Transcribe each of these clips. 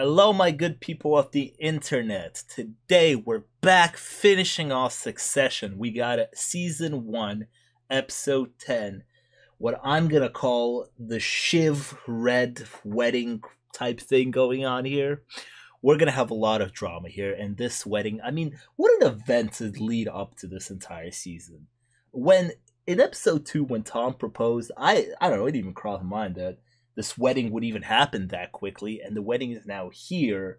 Hello my good people of the internet. Today we're back finishing off Succession. We got season 1, episode 10. What I'm gonna call the Shiv Red wedding type thing going on here. We're gonna have a lot of drama here in this wedding. I mean, what an event to lead up to this entire season. When, in episode 2 when Tom proposed, I don't know, it didn't even cross my mind that this wedding would even happen that quickly, and the wedding is now here,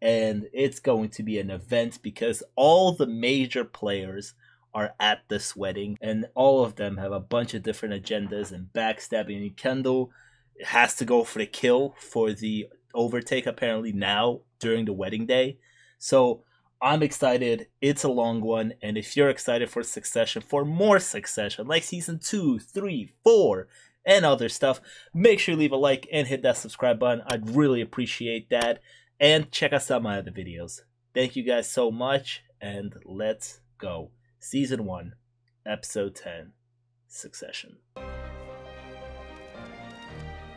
and it's going to be an event because all the major players are at this wedding, and all of them have a bunch of different agendas and backstabbing. I mean, Kendall has to go for the kill for the overtake apparently now during the wedding day. So I'm excited. It's a long one, and if you're excited for Succession, for more Succession, like season 2, 3, 4, and other stuff, make sure you leave a like and hit that subscribe button. I'd really appreciate that. And check out some of my other videos. Thank you guys so much, and let's go. Season 1, Episode 10, Succession.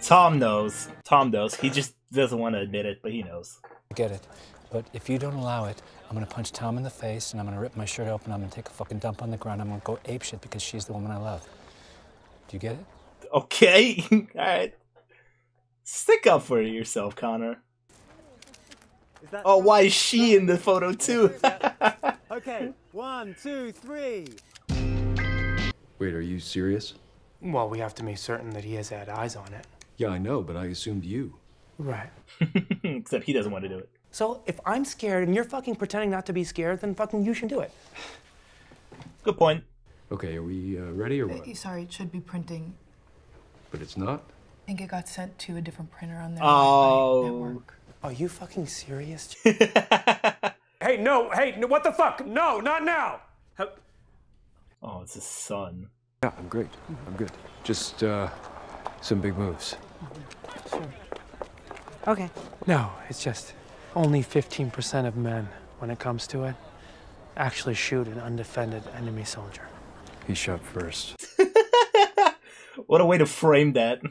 Tom knows. Tom knows. He just doesn't want to admit it, but he knows. I get it. But if you don't allow it, I'm going to punch Tom in the face, and I'm going to rip my shirt open, I'm going to take a fucking dump on the ground, I'm going to go apeshit because she's the woman I love. Do you get it? Okay, alright. Stick up for yourself, Connor. Oh, why is she in the photo too? Okay, 1, 2, 3. Wait, are you serious? Well, we have to make certain that he has had eyes on it. Yeah, I know, but I assumed you. Right. Except he doesn't want to do it. So, if I'm scared and you're fucking pretending not to be scared, then fucking you should do it. Good point. Okay, are we ready or what? Sorry, it should be printing. But it's not? I think it got sent to a different printer on their network. Are you fucking serious? Hey, no, what the fuck? No, not now! Oh, it's his son. Yeah, I'm great. I'm good. Just some big moves. Sure. Okay. No, it's just only 15% of men, when it comes to it, actually shoot an undefended enemy soldier. He shot first. What a way to frame that.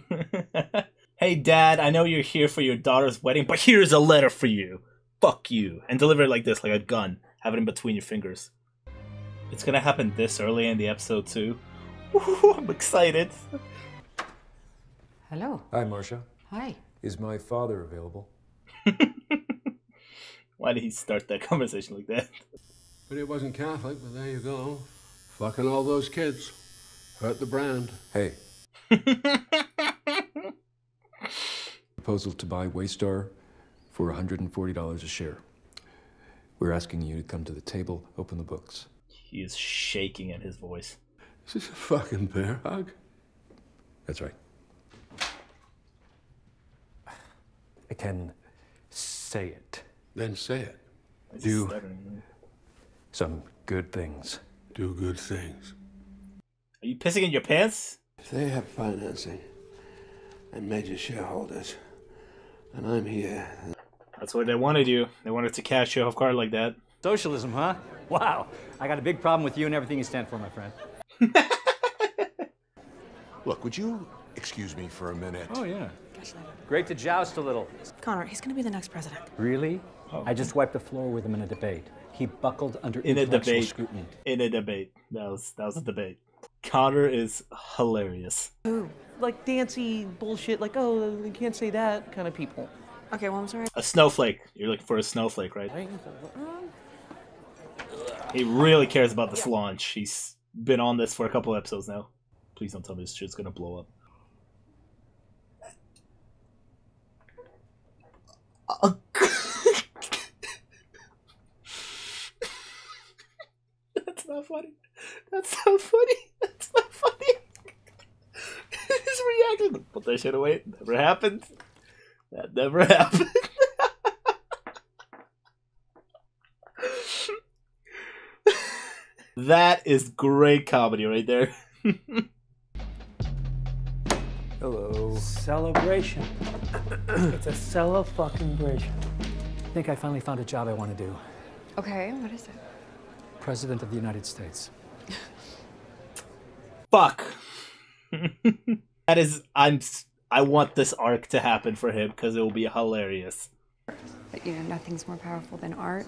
Hey, Dad, I know you're here for your daughter's wedding, but here's a letter for you. Fuck you. And deliver it like this, like a gun. Have it in between your fingers. It's gonna happen this early in the episode, too. Ooh, I'm excited. Hello. Hi, Marcia. Hi. Is my father available? Why did he start that conversation like that? But it wasn't Catholic, but there you go. Fucking all those kids. Hurt the brand. Hey. Proposal to buy Waystar for $140 a share. We're asking you to come to the table, open the books. He is shaking in his voice. Is this a fucking bear hug? That's right. I can say it. Then say it. Do some good things. Do good things. Are you pissing in your pants? If they have financing and major shareholders, and I'm here. That's what they wanted you. They wanted to cash you off guard like that. Socialism, huh? Wow. I got a big problem with you and everything you stand for, my friend. Look, would you excuse me for a minute? Oh, yeah. Gosh, great to joust a little. Connor, he's going to be the next president. Really? Oh. I just wiped the floor with him in a debate. He buckled under intellectual scrutiny. In a debate. That was a debate. Connor is hilarious. Ooh, like dancy bullshit, like, oh, you can't say that kind of people. Okay, well, I'm sorry. A snowflake. You're looking for a snowflake, right? He really cares about this launch. He's been on this for a couple episodes now. Please don't tell me this shit's gonna blow up. That's not funny. That's not funny. That's not funny. He's reacting. Put that shit away. Never happened. That never happened. That is great comedy right there. Hello. Celebration. It's a cele-fucking-bration. I think I finally found a job I want to do. Okay, what is it? President of the United States. Fuck. I want this arc to happen for him because it will be hilarious. But, you know, nothing's more powerful than art.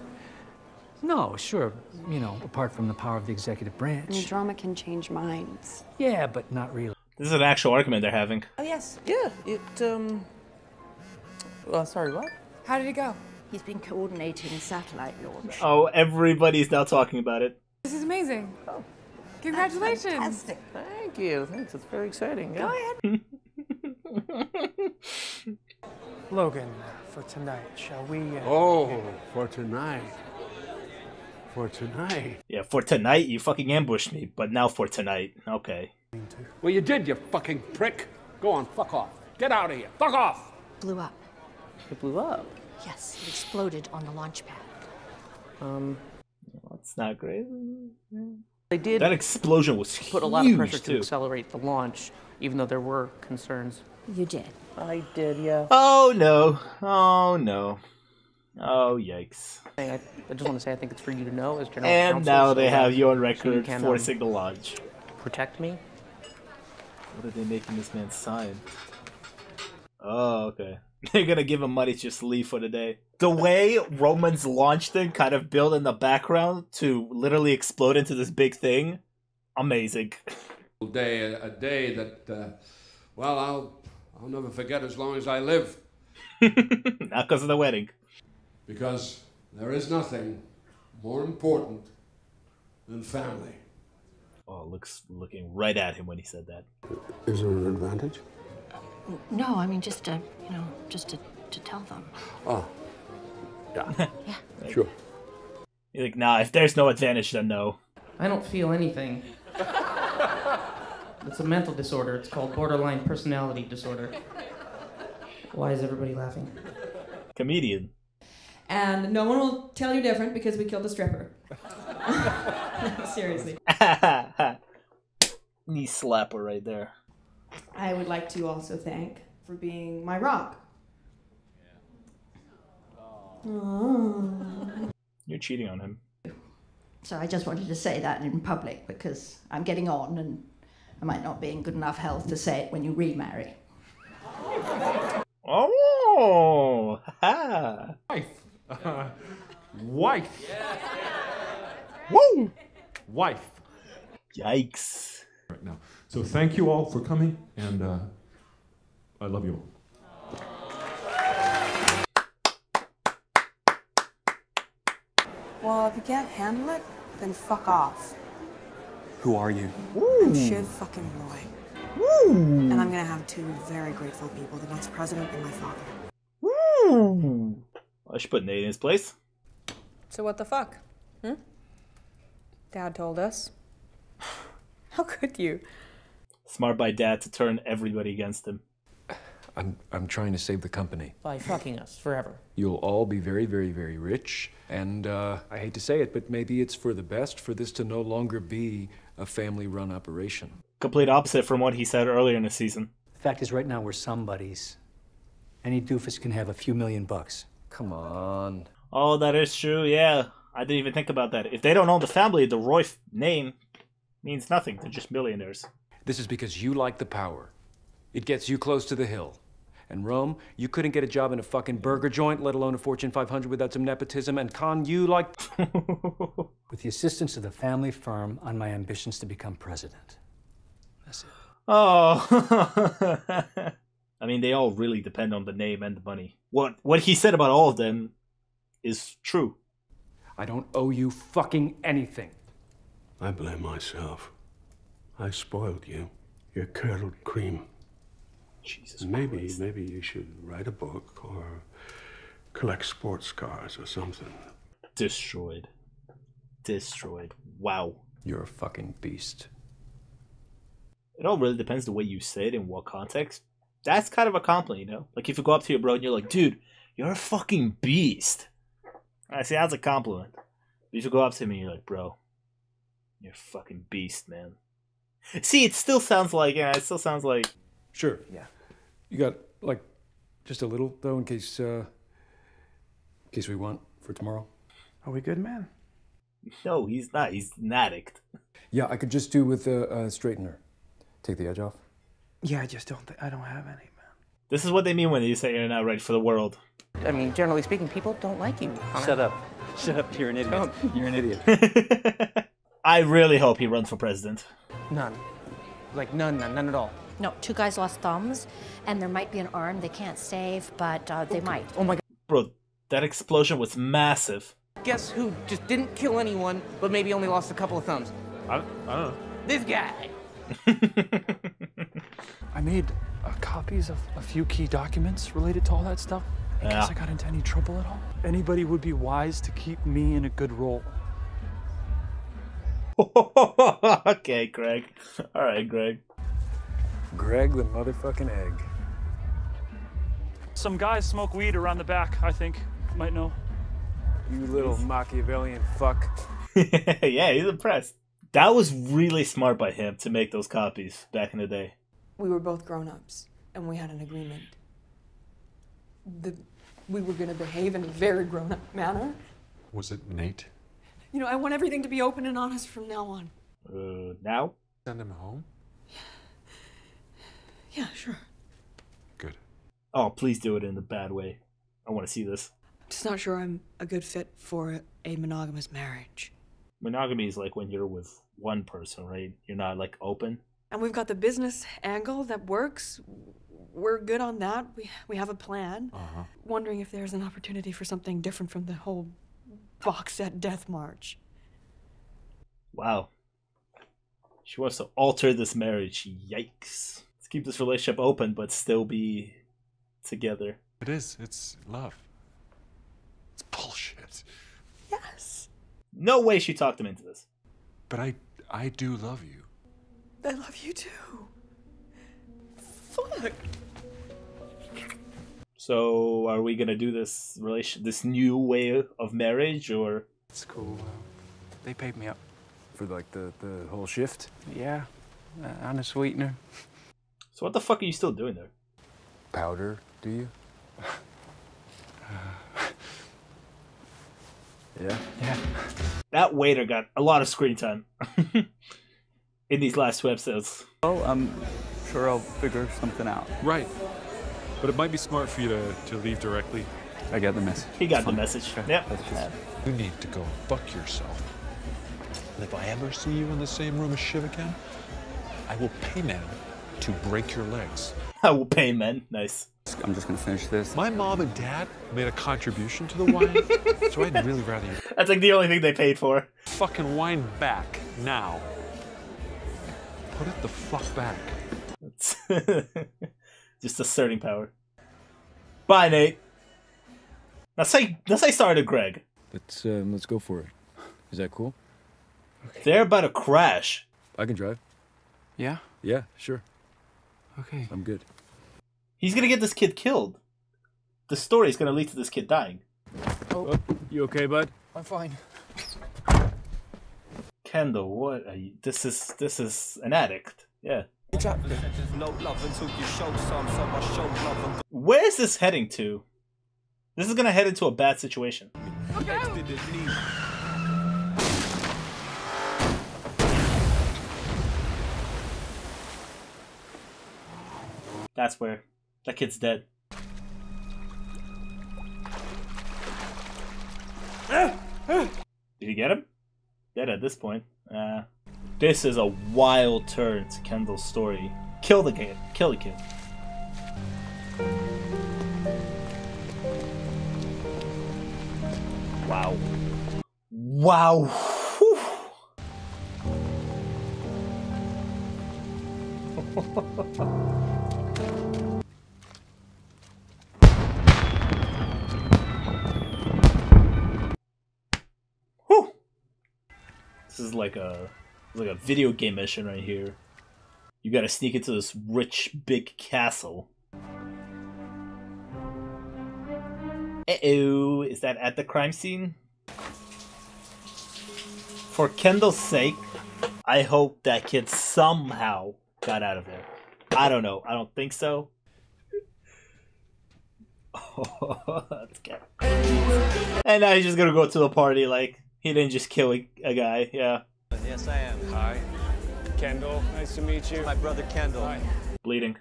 No, sure, you know, apart from the power of the executive branch. I mean, drama can change minds. Yeah, but not really. This is an actual argument they're having. Oh, yes. Yeah, it, well, sorry, what? How did it go? He's been coordinating a satellite launch. Oh, everybody's now talking about it. This is amazing. Oh. Congratulations. Fantastic. Thank you. Thanks. It's very exciting. Yeah. Go ahead. Logan, for tonight, shall we... For tonight. Yeah, for tonight, you fucking ambushed me, but now for tonight. Okay. Well, you did, you fucking prick. Go on, fuck off. Get out of here. Fuck off! Blew up. It blew up? Yes, it exploded on the launch pad. That's not great. They did. That explosion was huge, put a lot of pressure to accelerate the launch, even though there were concerns. You did. I did, yeah. Oh, no. Oh, no. Oh, yikes. I just want to say I think it's for you to know as general counsel. And now they have you on record forcing the launch. Protect me? What are they making this man sign? Oh, okay. They're gonna give him money to just leave for the day. The way Roman's launch thing kind of built in the background to literally explode into this big thing, amazing. A day that, well, I'll never forget as long as I live. Not because of the wedding. Because there is nothing more important than family. Oh, looking right at him when he said that. Is there an advantage? No, I mean, just to, you know, just to tell them. Oh. Yeah. Yeah. Like, sure. You're like, nah, if there's no advantage, then no. I don't feel anything. It's a mental disorder. It's called borderline personality disorder. Why is everybody laughing? Comedian. And no one will tell you different because we killed a stripper. No, seriously. Knee slapper right there. I would like to also thank for being my rock. Yeah. Oh. You're cheating on him. So I just wanted to say that in public because I'm getting on and I might not be in good enough health to say it when you remarry. Oh! Ha. Wife! Wife! Yeah. Woo! Wife! Yikes! Right now. So thank you all for coming, and I love you all. Well, if you can't handle it, then fuck off. Who are you? Ooh. I'm Shiv fucking Roy. Ooh. And I'm gonna have two very grateful people, the next president and my father. Ooh. I should put Nate in his place. So what the fuck? Hmm? Dad told us. How could you? Smart by Dad to turn everybody against him. I'm trying to save the company. By fucking us forever. You'll all be very, very, very rich. And I hate to say it, but maybe it's for the best for this to no longer be a family-run operation. Complete opposite from what he said earlier in the season. The fact is right now we're somebody's. Any doofus can have a few $1,000,000. Come on. Oh, that is true, yeah. I didn't even think about that. If they don't own the family, the Roy name means nothing. They're just millionaires. This is because you like the power. It gets you close to the hill. And Rome, you couldn't get a job in a fucking burger joint, let alone a Fortune 500 without some nepotism, and con you like... With the assistance of the family firm on my ambitions to become president. That's it. Oh. I mean, they all really depend on the name and the money. What he said about all of them is true. I don't owe you fucking anything. I blame myself. I spoiled you. You're curdled cream. Jesus Christ. Maybe you should write a book or collect sports cars or something. Destroyed. Destroyed. Wow. You're a fucking beast. It all really depends the way you say it in what context. That's kind of a compliment, you know? Like if you go up to your bro and you're like, dude, you're a fucking beast. I see, that's a compliment. But if you go up to him and you're like, bro, you're a fucking beast, man. See, it still sounds like... Sure. Yeah. You got, like, just a little, though, in case we want for tomorrow. Are we good, man? No, he's not. He's an addict. Yeah, I could just do with a straightener. Take the edge off. Yeah, I don't have any, man. This is what they mean when they say you're not ready for the world. I mean, generally speaking, people don't like you. Connor. Shut up. Shut up. You're an idiot. You're an idiot. I really hope he runs for president. None. Like, none at all. No, two guys lost thumbs, and there might be an arm they can't save, but they might. Oh my god. Bro, that explosion was massive. Guess who just didn't kill anyone, but maybe only lost a couple of thumbs? I don't know. This guy! I made copies of a few key documents related to all that stuff. In case I got into any trouble at all. Anybody would be wise to keep me in a good role. Okay, Greg. All right, Greg. Greg the motherfucking egg. Some guys smoke weed around the back, I think. Might know. You little Machiavellian fuck. Yeah, he's impressed. That was really smart by him to make those copies back in the day. We were both grown-ups, and we had an agreement. We were going to behave in a very grown-up manner. Was it Nate? You know, I want everything to be open and honest from now on. Now? Send him home? Yeah, sure. Good. Oh, please do it in a bad way. I want to see this. I'm just not sure I'm a good fit for a monogamous marriage. Monogamy is like when you're with one person, right? You're not, like, open. And we've got the business angle that works. We're good on that. We have a plan. Uh-huh. Wondering if there's an opportunity for something different from the whole box set death march. Wow. She wants to alter this marriage. Yikes. Let's keep this relationship open, but still be together. It is. It's love. It's bullshit. Yes. No way she talked him into this. But I do love you. I love you too. Fuck. So, are we gonna do this this new way of marriage, or? It's cool. They paid me up for like the whole shift. Yeah, and a sweetener. So what the fuck are you still doing there? Powder, do you? Yeah. Yeah. That waiter got a lot of screen time. In these last two episodes. Well, I'm sure I'll figure something out. Right. But it might be smart for you to leave directly. I got the message. He got the message. Yep. You need to go fuck yourself. And if I ever see you in the same room as Shiv again, I will pay men to break your legs. I will pay men. Nice. I'm just going to finish this. My mom and dad made a contribution to the wine, so I'd really rather you... That's like the only thing they paid for. Fucking wine back now. Put it the fuck back. Just asserting power. Bye, Nate. Let's say sorry to Greg. Let's go for it. Is that cool? Okay. They're about to crash. I can drive. Yeah? Yeah, sure. Okay. I'm good. He's gonna get this kid killed. The story's gonna lead to this kid dying. Oh. You okay, bud? I'm fine. Kendall, what are you? This is an addict. Yeah. Where is this heading to? This is gonna head into a bad situation. Okay. That's where that kid's dead. Did you get him? Dead at this point. This is a wild turn to Kendall's story. Kill the kid. Kill the kid. Wow. Wow. This is like a video game mission right here. You gotta sneak into this rich big castle. Uh-oh, is that at the crime scene? For Kendall's sake, I hope that kid somehow got out of there. I don't know, I don't think so. Oh, that's good. And now he's just gonna go to the party like he didn't just kill a guy, yeah. Yes, I am. Hi. Kendall, nice to meet you. My brother Kendall. Hi. Bleeding.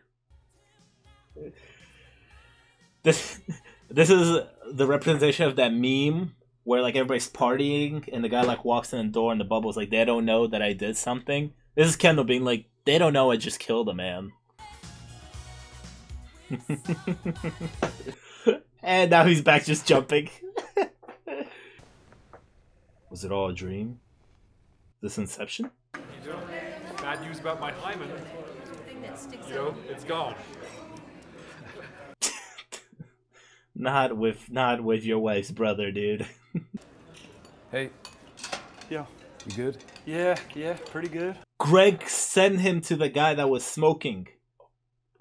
This is the representation of that meme where like everybody's partying and the guy like walks in the door and the bubble's like, they don't know that I did something. This is Kendall being like, they don't know I just killed a man. And now he's back just jumping. Was it all a dream? This Inception? You know, bad news about my hymen. You know, it's gone. Not with your wife's brother, dude. Hey. Yo. You good? Yeah, pretty good. Greg sent him to the guy that was smoking.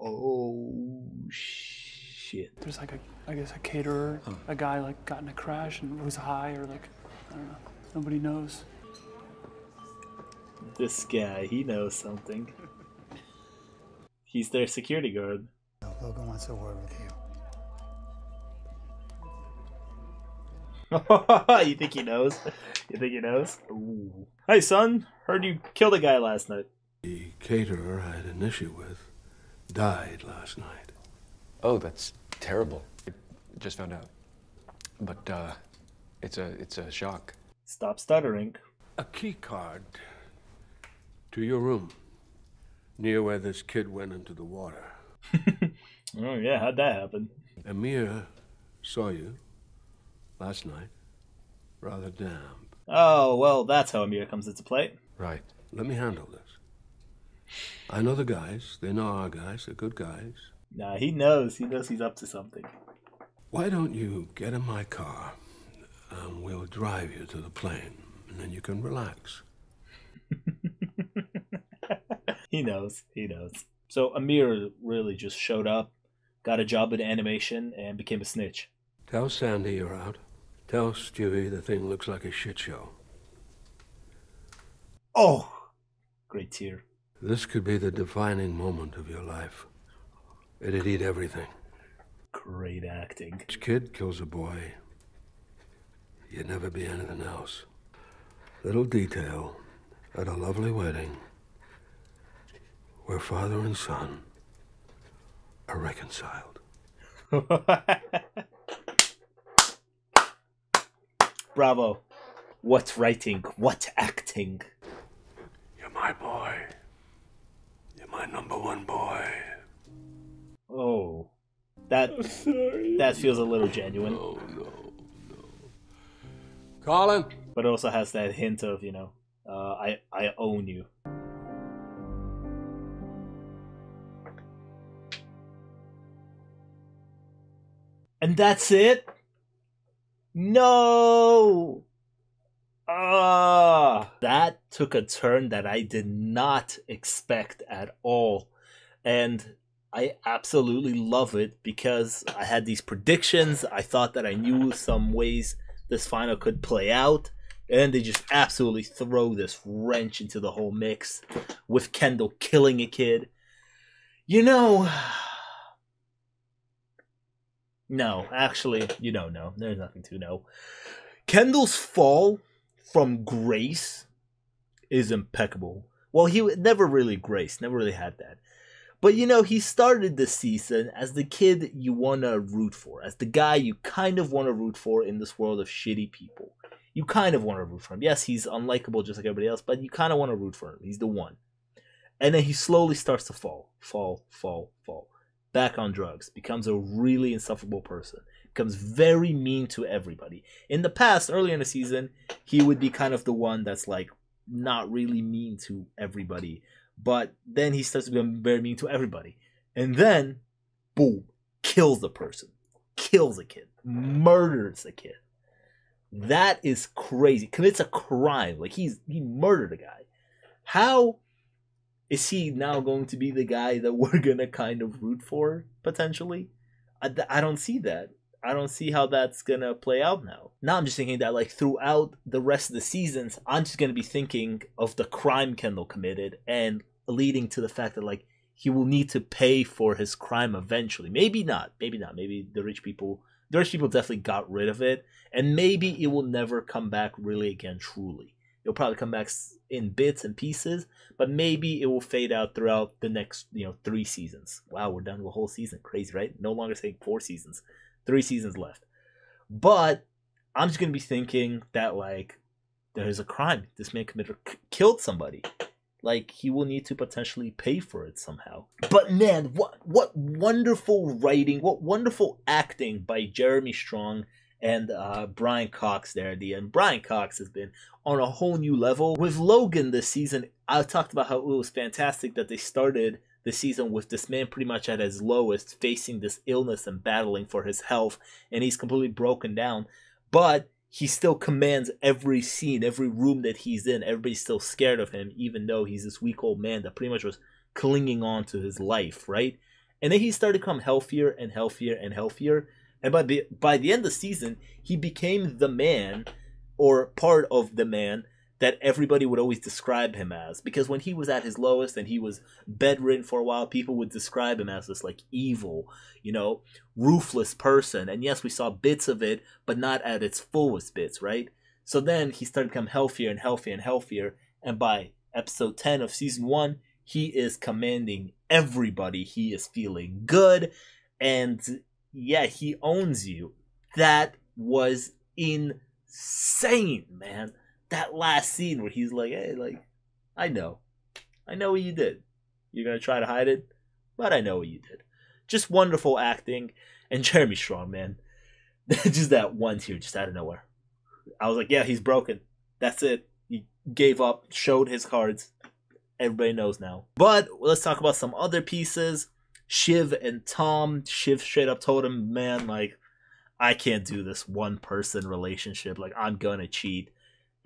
Oh shit. There's like I guess a caterer, a guy like got in a crash and was high or like I don't know. Nobody knows. This guy, he knows something. He's their security guard. Logan wants a word with you. You think he knows? You think he knows? Ooh. Hey son, heard you killed a guy last night. The caterer I had an issue with died last night. Oh, that's terrible. I just found out. But it's a shock. Stop stuttering. A key card to your room near where this kid went into the water. Oh yeah, how'd that happen? Amir saw you last night, rather damp. Oh, well, that's how Amir comes into play. Right. Let me handle this. I know the guys. They know our guys. They're good guys. Nah, he knows. He knows he's up to something. Why don't you get in my car, and we'll drive you to the plane, and then you can relax. He knows. He knows. So Amir really just showed up, got a job in animation, and became a snitch. Tell Sandy you're out. Tell Stewie the thing looks like a shit show. Oh! Great tear. This could be the defining moment of your life. It'd eat everything. Great acting. This kid kills a boy. You'd never be anything else. Little detail at a lovely wedding where father and son are reconciled. Bravo. What writing, what acting. You're my boy. You're my number one boy. Oh. That feels a little genuine. No. Colin! But it also has that hint of, you know, I own you. And that's it? No! That took a turn that I did not expect at all. And I absolutely love it because I had these predictions. I thought that I knew some ways this final could play out. And they just absolutely throw this wrench into the whole mix with Kendall killing a kid. You know... No, actually, you don't know. There's nothing to know. Kendall's fall from grace is impeccable. Well, he never really graced, never really had that. But, you know, he started this season as the kid you want to root for, as the guy you kind of want to root for in this world of shitty people. You kind of want to root for him. Yes, he's unlikable just like everybody else, but you kind of want to root for him. He's the one. And then he slowly starts to fall. Back on drugs, becomes a really insufferable person, becomes very mean to everybody. In the past, earlier in the season, he would be kind of the one that's like not really mean to everybody, but then he starts to become very mean to everybody. And then, boom, kills the person, kills a kid, murders a kid. That is crazy. Commits a crime, like he murdered a guy. How is he now going to be the guy that we're going to kind of root for, potentially? I don't see that. I don't see how that's going to play out now. Now I'm just thinking that, like, throughout the rest of the seasons, I'm just going to be thinking of the crime Kendall committed and leading to the fact that, like, he will need to pay for his crime eventually. Maybe not. Maybe not. Maybe the rich people definitely got rid of it, and maybe it will never come back really again truly. It'll probably come back in bits and pieces, but maybe it will fade out throughout the next, 3 seasons. Wow, we're done with a whole season. Crazy, right? No longer saying 4 seasons. 3 seasons left. But I'm just going to be thinking that, there's a crime. This man committed killed somebody. He will need to potentially pay for it somehow. But man, what wonderful writing, what wonderful acting by Jeremy Strong and Brian Cox there at the end. Brian Cox has been on a whole new level. With Logan this season, I talked about how it was fantastic that they started the season with this man pretty much at his lowest, facing this illness and battling for his health, and he's completely broken down. But he still commands every scene, every room that he's in. Everybody's still scared of him, even though he's this weak old man that pretty much was clinging on to his life, right? And then he started to become healthier and healthier and healthier. And by the end of the season, he became the man, or part of the man, that everybody would always describe him as. Because when he was at his lowest and he was bedridden for a while, people would describe him as this evil, ruthless person. And yes, we saw bits of it, but not at its fullest bits, right? So then he started to become healthier and healthier and healthier. And by episode 10 of season 1, he is commanding everybody. He is feeling good. And yeah, he owns you. That was insane, man. That last scene where he's like, hey, I know what you did. You're going to try to hide it, but I know what you did. Just wonderful acting. And Jeremy Strong, man, just that one tear just out of nowhere. I was like, yeah, he's broken. That's it. He gave up, showed his cards. Everybody knows now. But let's talk about some other pieces. Shiv and Tom. Shiv straight up told him, man, I can't do this one-person relationship. I'm going to cheat.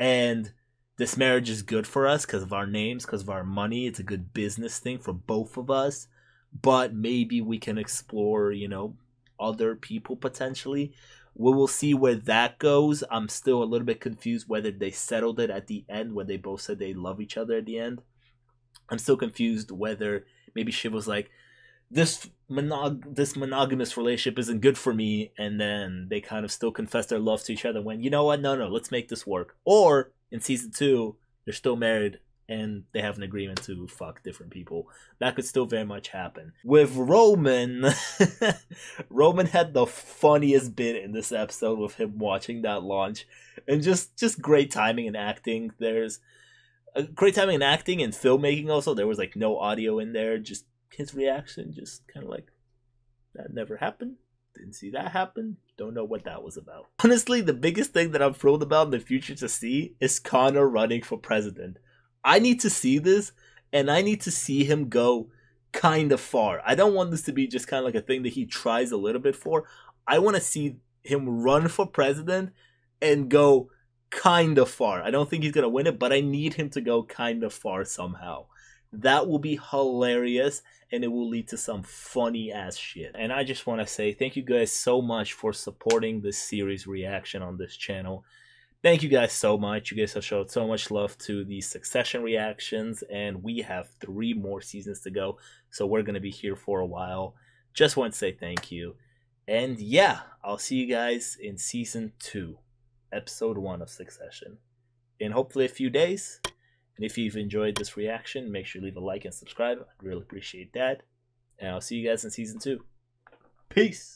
And this marriage is good for us because of our names, because of our money. It's a good business thing for both of us. But maybe we can explore, other people potentially. We will see where that goes. I'm still a little bit confused whether they settled it at the end when they both said they love each other at the end. I'm still confused whether maybe Shiv was like, this monogamous relationship isn't good for me, and then they kind of still confess their love to each other and went, you know what, no, let's make this work. Or in season 2, they're still married and they have an agreement to fuck different people. That could still very much happen. With Roman, Roman had the funniest bit in this episode with him watching that launch, and just great timing and acting. There's great timing and acting and filmmaking also. There was no audio in there, just his reaction, just kind of that never happened, didn't see that happen, don't know what that was about. Honestly, the biggest thing that I'm thrilled about in the future to see is Connor running for president. I need to see this, and I need to see him go kind of far. I don't want this to be just kind of a thing that he tries a little bit for. I want to see him run for president and go kind of far. I don't think he's going to win it, but I need him to go kind of far somehow. That will be hilarious, and it will lead to some funny ass shit. And I just want to say thank you guys so much for supporting this series reaction on this channel. Thank you guys so much. You guys have showed so much love to the Succession reactions, and we have 3 more seasons to go, so we're going to be here for a while. Just want to say thank you. And yeah, I'll see you guys in season 2, episode 1 of Succession, in hopefully a few days. And if you've enjoyed this reaction, make sure you leave a like and subscribe. I'd really appreciate that. And I'll see you guys in season 2. Peace!